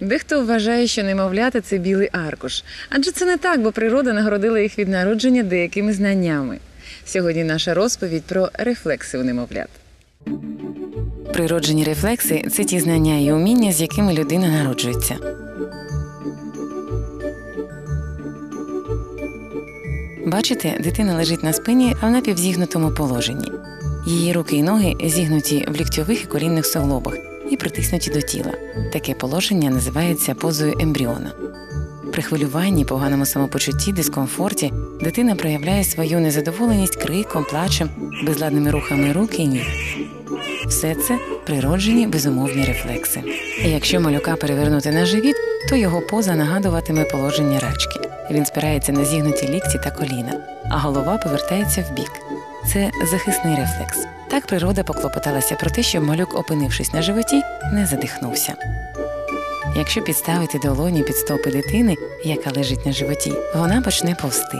Дехто вважає, що немовляти – це білий аркуш. Адже це не так, бо природа нагородила їх від народження деякими знаннями. Сьогодні наша розповідь про рефлекси у немовлят. Природжені рефлекси – це ті знання і уміння, з якими людина народжується. Бачите, дитина лежить на спині, а в напівзігнутому положенні. Її руки і ноги зігнуті в ліктьових і колінних суглобах і притиснуті до тіла. Таке положення називається позою ембріона. При хвилюванні, поганому самопочутті, дискомфорті дитина проявляє свою незадоволеність криком, плачем, безладними рухами рук і ніг. Все це природжені безумовні рефлекси. І якщо малюка перевернути на живіт, то його поза нагадуватиме положення рачки. Він спирається на зігнуті лікті та коліна, а голова повертається вбік. Це захисний рефлекс. Так природа поклопоталася про те, щоб малюк, опинившись на животі, не задихнувся. Якщо підставити долоні під стопи дитини, яка лежить на животі, вона почне повзти.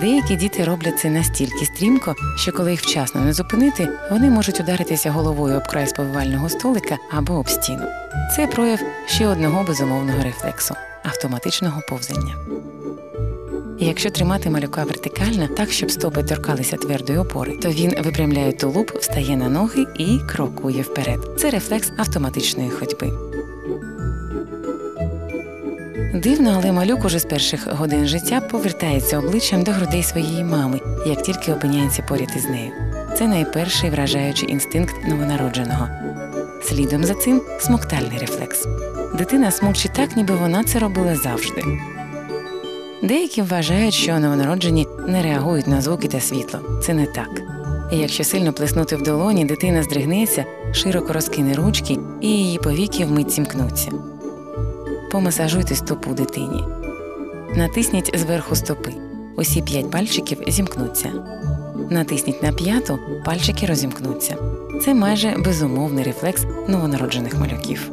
Деякі діти роблять це настільки стрімко, що коли їх вчасно не зупинити, вони можуть ударитися головою об край сповивального столика або об стіну. Це прояв ще одного безумовного рефлексу – автоматичного повзання. І якщо тримати малюка вертикально, так, щоб стопи торкалися твердої опори, то він випрямляє тулуб, встає на ноги і крокує вперед. Це рефлекс автоматичної ходьби. Дивно, але малюк уже з перших годин життя повертається обличчям до грудей своєї мами, як тільки опиняється поряд із нею. Це найперший вражаючий інстинкт новонародженого. Слідом за цим – смоктальний рефлекс. Дитина смокче так, ніби вона це робила завжди. Деякі вважають, що новонароджені не реагують на звуки та світло. Це не так. І якщо сильно плеснути в долоні, дитина здригнеться, широко розкине ручки і її повіки вмить зімкнуться. Помасажуйте стопу дитині. Натисніть зверху стопи. Усі 5 пальчиків зімкнуться. Натисніть на 5-ту, пальчики розімкнуться. Це майже безумовний рефлекс новонароджених малюків.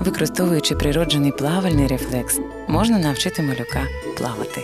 Використовуючи природжений плавальний рефлекс, можна навчити малюка плавати.